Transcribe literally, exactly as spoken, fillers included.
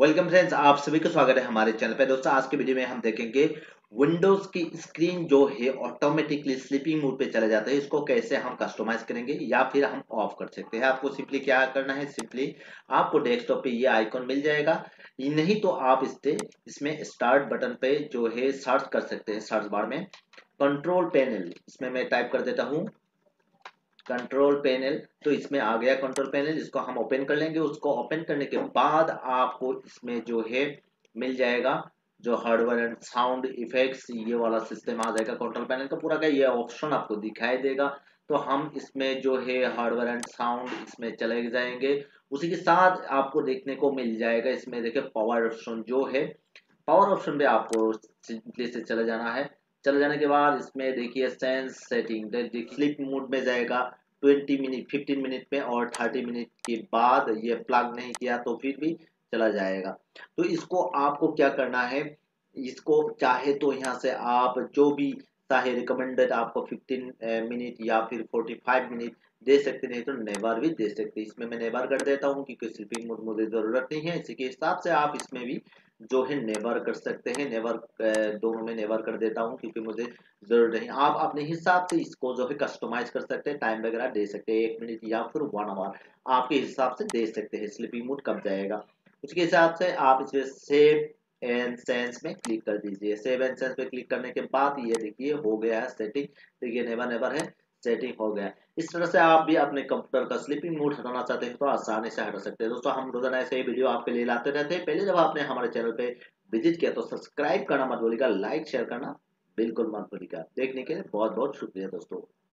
Welcome friends, आप सभी को स्वागत है हमारे चैनल पे। दोस्तों, आज के वीडियो में हम देखेंगे विंडोज की स्क्रीन जो है ऑटोमेटिकली स्लीपिंग मोड पे चले जाता है, इसको कैसे हम कस्टमाइज करेंगे या फिर हम ऑफ कर सकते हैं। आपको सिंपली क्या करना है, सिंपली आपको डेस्कटॉप पे ये आइकॉन मिल जाएगा, नहीं तो आप इस पे इसमें स्टार्ट बटन पे जो है सर्च कर सकते हैं। सर्च बार में कंट्रोल पैनल, इसमें मैं टाइप कर देता हूँ कंट्रोल पैनल, तो इसमें आ गया कंट्रोल पैनल। इसको हम ओपन कर लेंगे। उसको ओपन करने के बाद आपको इसमें जो है मिल जाएगा जो हार्डवेयर एंड साउंड इफेक्ट्स, ये वाला सिस्टम आ जाएगा कंट्रोल पैनल का पूरा का। ये ऑप्शन आपको दिखाई देगा, तो हम इसमें जो है हार्डवेयर एंड साउंड इसमें चले जाएंगे। उसी के साथ आपको देखने को मिल जाएगा, इसमें देखिए पावर ऑप्शन जो है, पावर ऑप्शन पे आपको सिंपली से चले जाना है। चले जाने के बाद इसमें देखिए सेंस सेटिंग, स्लीप मोड में जाएगा बीस मिनट पंद्रह मिनट में, और तीस मिनट के बाद ये प्लग नहीं किया तो फिर भी चला जाएगा। तो इसको आपको क्या करना है, इसको चाहे तो यहाँ से आप जो भी चाहे रिकमेंडेड आपको पंद्रह मिनट या फिर पैंतालीस मिनट दे सकते, नहीं तो नेवर भी दे सकते। इसमें मैं नेवर कर देता हूँ क्योंकि स्लीपिंग मोड मुझे ज़रूरत नहीं है। इसी के हिसाब से आप इसमें भी जो है नेवर कर सकते हैं। नेवर दोनों में नेवर कर देता हूँ क्योंकि मुझे जरूरत नहीं। आप अपने हिसाब से इसको जो है कस्टमाइज कर सकते हैं, टाइम वगैरह दे सकते हैं, एक मिनट या फिर वन आवर आपके हिसाब से दे सकते हैं। स्लीपिंग मोड कब जाएगा उसके हिसाब से आप इसमें सेव एंड सेंस में क्लिक कर दीजिए। सेव एंड सेंस पे क्लिक करने के बाद ये देखिए हो गया है सेटिंग, देखिए नेवर नेवर है, सेटिंग हो गया। इस तरह से आप भी अपने कंप्यूटर का स्लीपिंग मोड हटाना चाहते हैं तो आसानी से हटा सकते हैं। दोस्तों, हम रोजाना ऐसे ही वीडियो आपके लिए लाते रहते हैं। पहले जब आपने हमारे चैनल पे विजिट किया तो सब्सक्राइब करना मत भूलिएगा, लाइक शेयर करना बिल्कुल मत भूलिएगा। देखने के लिए बहुत बहुत शुक्रिया दोस्तों।